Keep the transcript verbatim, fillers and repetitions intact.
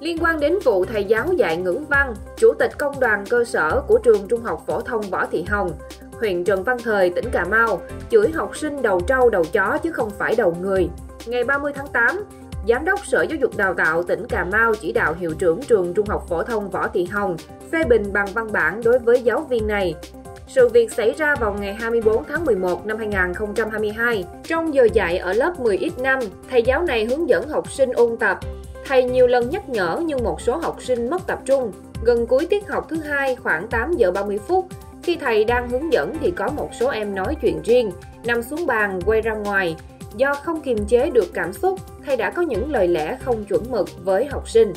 Liên quan đến vụ thầy giáo dạy ngữ văn, Chủ tịch Công đoàn cơ sở của trường Trung học phổ thông Võ Thị Hồng, huyện Trần Văn Thời, tỉnh Cà Mau, chửi học sinh đầu trâu đầu chó chứ không phải đầu người. Ngày ba mươi tháng tám, Giám đốc Sở Giáo dục Đào tạo tỉnh Cà Mau chỉ đạo hiệu trưởng trường Trung học phổ thông Võ Thị Hồng phê bình bằng văn bản đối với giáo viên này. Sự việc xảy ra vào ngày hai mươi bốn tháng mười một năm hai nghìn không trăm hai mươi hai. Trong giờ dạy ở lớp mười x năm, thầy giáo này hướng dẫn học sinh ôn tập. Thầy nhiều lần nhắc nhở nhưng một số học sinh mất tập trung. Gần cuối tiết học thứ hai khoảng tám giờ ba mươi phút, khi thầy đang hướng dẫn thì có một số em nói chuyện riêng, nằm xuống bàn quay ra ngoài. Do không kiềm chế được cảm xúc, thầy đã có những lời lẽ không chuẩn mực với học sinh.